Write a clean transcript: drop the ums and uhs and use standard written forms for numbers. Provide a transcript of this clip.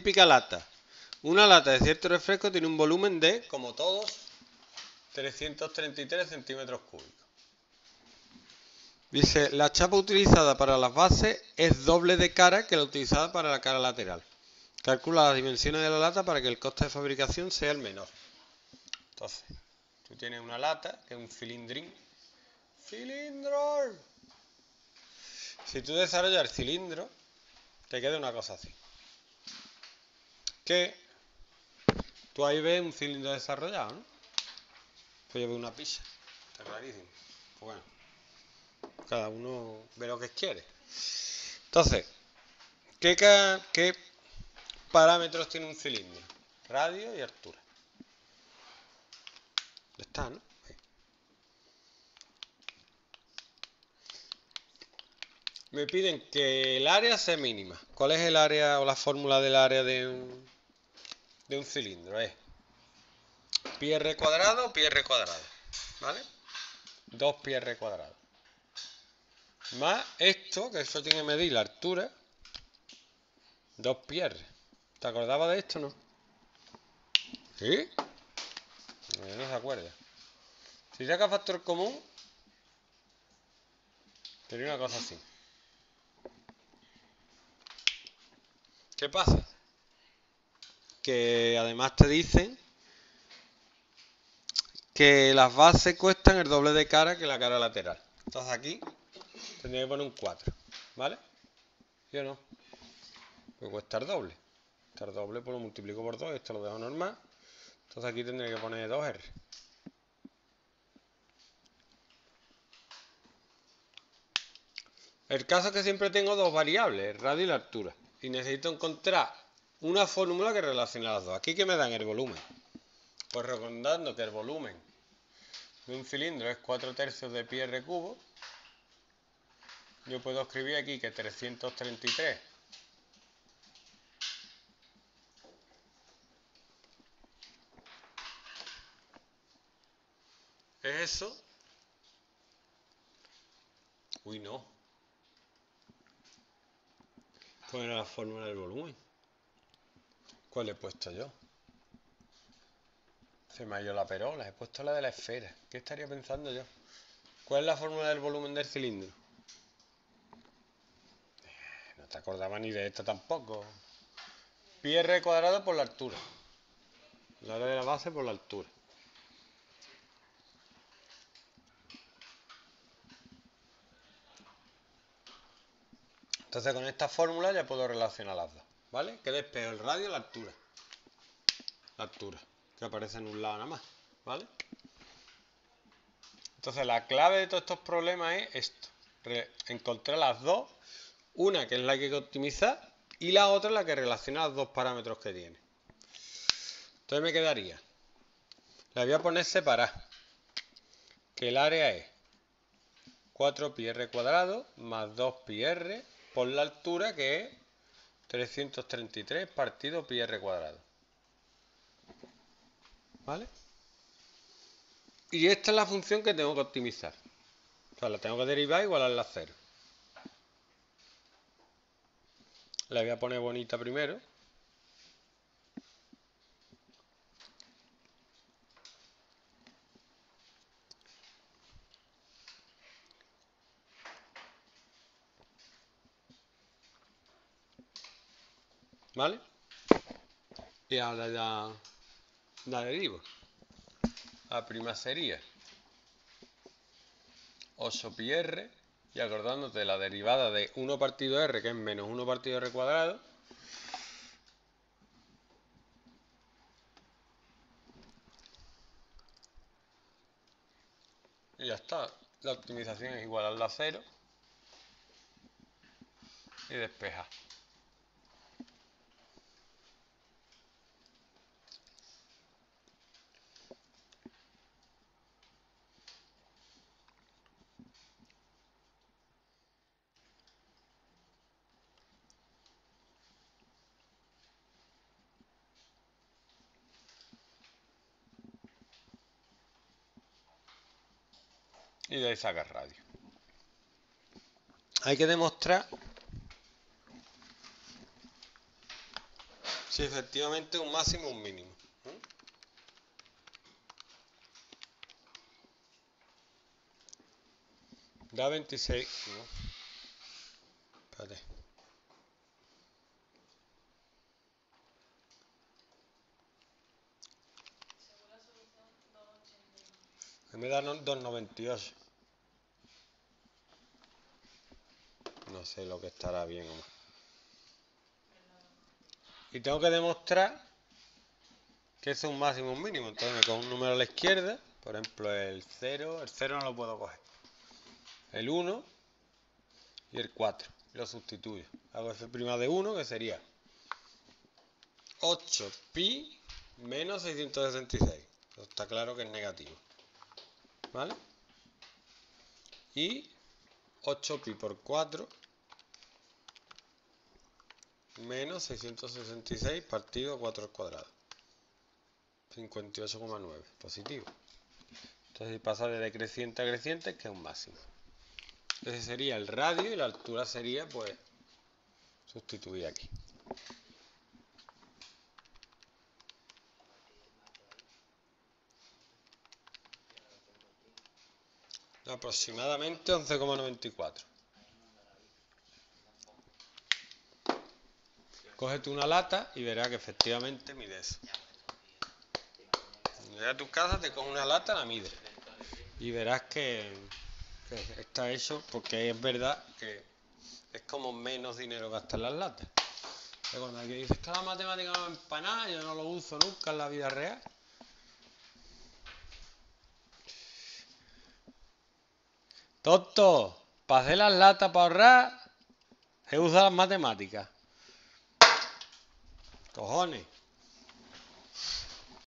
típica lata. Una lata de cierto refresco tiene un volumen de, como todos, 333 centímetros cúbicos. Dice, la chapa utilizada para las bases es doble de cara que la utilizada para la cara lateral. Calcula las dimensiones de la lata para que el coste de fabricación sea el menor. Entonces, tú tienes una lata, que es un cilindrín. ¡Cilindro! Si tú desarrollas el cilindro, te queda una cosa así. Que tú ahí ves un cilindro desarrollado, ¿no? Pues yo veo una pizza. Está clarísimo. Pues bueno, cada uno ve lo que quiere. Entonces, ¿qué parámetros tiene un cilindro? Radio y altura. Ya está, ¿no? Sí. Me piden que el área sea mínima. ¿Cuál es el área o la fórmula del área de un cilindro? Es pi r cuadrado, pi r cuadrado, ¿vale? 2 pi r cuadrado. Más esto, que eso tiene que medir la altura, 2 pi r. ¿Te acordabas de esto, no? ¿Sí? No se acuerda. Si saca factor común, sería una cosa así. ¿Qué pasa? Que además te dicen que las bases cuestan el doble de cara que la cara lateral. Entonces aquí tendría que poner un 4, ¿vale? ¿Sí o no? Pues cuesta el doble. Cuesta el doble, pues lo multiplico por 2, esto lo dejo normal. Entonces aquí tendría que poner 2R. El caso es que siempre tengo dos variables, el radio y la altura. Y necesito encontrar una fórmula que relacione las dos. Aquí que me dan el volumen. Pues recordando que el volumen de un cilindro es 4 tercios de pi r cubo, yo puedo escribir aquí que 333 es eso. Uy, no. ¿Cuál era la fórmula del volumen? ¿Cuál he puesto yo? Se me ha ido la perola, he puesto la de la esfera. ¿Qué estaría pensando yo? ¿Cuál es la fórmula del volumen del cilindro? No te acordaba ni de esta tampoco. Pi r cuadrado por la altura. La área de la base por la altura. Entonces con esta fórmula ya puedo relacionar las dos, ¿vale? Que despego el radio y la altura. La altura, que aparece en un lado nada más, ¿vale? Entonces la clave de todos estos problemas es esto. Encontrar las dos, una que es la que hay que optimizar y la otra la que relaciona los dos parámetros que tiene. Entonces me quedaría, le voy a poner separar, que el área es 4 pi r cuadrado más 2 pi r por la altura, que es 333 partido pi r cuadrado. ¿Vale? Y esta es la función que tengo que optimizar. O sea, la tengo que derivar e igualarla a 0. La voy a poner bonita primero. ¿Vale? Y ahora ya la derivo. La prima sería 8πr, y acordándote de la derivada de 1 partido r, que es menos 1 partido r cuadrado, y ya está. La optimización es igualarla a 0 y despejar. Y de ahí sacas radio. Hay que demostrar si efectivamente un máximo o un mínimo. Da 26, ¿no? Espérate. Me da 2,98. No sé lo que estará bien o mal. Y tengo que demostrar que es un máximo y un mínimo. Entonces me cojo un número a la izquierda. Por ejemplo el 0. El 0 no lo puedo coger. El 1 y el 4. Lo sustituyo. Hago f' de 1, que sería 8pi menos 666. Está claro que es negativo. ¿Vale? Y 8pi por 4 menos 666 partido 4 al cuadrado. 58,9. Positivo. Entonces, si pasa de decreciente a creciente, que es un máximo. Ese sería el radio y la altura sería, pues, sustituir aquí. Aproximadamente 11,94. Cógete una lata y verás que efectivamente mide eso. Cuando llegas a tu casa te coges una lata, la mides y verás que está hecho, porque es verdad que es como menos dinero gastar las latas. Pero cuando alguien dice que la matemática no me empanada, yo no lo uso nunca en la vida real. Tonto, para hacer las latas, para ahorrar, he usado las matemáticas. Cojones.